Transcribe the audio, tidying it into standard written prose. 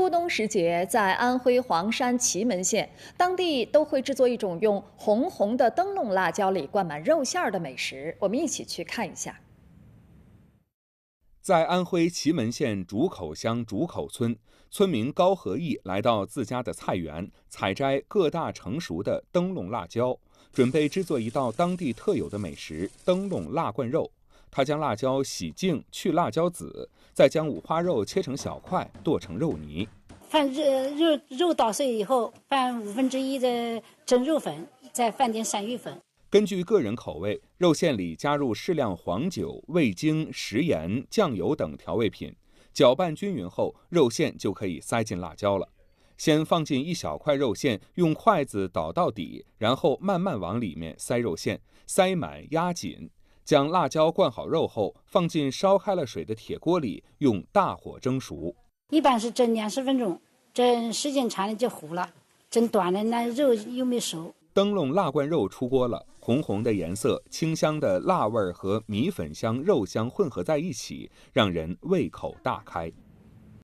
初冬时节，在安徽黄山祁门县，当地都会制作一种用红红的灯笼辣椒里灌满肉馅儿的美食。我们一起去看一下。在安徽祁门县竹口乡竹口村，村民高和义来到自家的菜园，采摘各大成熟的灯笼辣椒，准备制作一道当地特有的美食——灯笼辣灌肉。 他将辣椒洗净，去辣椒籽，再将五花肉切成小块，剁成肉泥。放肉捣碎以后，放1/5的蒸肉粉，再放点散玉粉。根据个人口味，肉馅里加入适量黄酒、味精、食盐、酱油等调味品，搅拌均匀后，肉馅就可以塞进辣椒了。先放进一小块肉馅，用筷子捣到底，然后慢慢往里面塞肉馅，塞满压紧。 将辣椒灌好肉后，放进烧开了水的铁锅里，用大火蒸熟。一般是蒸20分钟，蒸时间长了就糊了，蒸短了那肉又没熟。灯笼辣灌肉出锅了，红红的颜色、清香的辣味和米粉香、肉香混合在一起，让人胃口大开。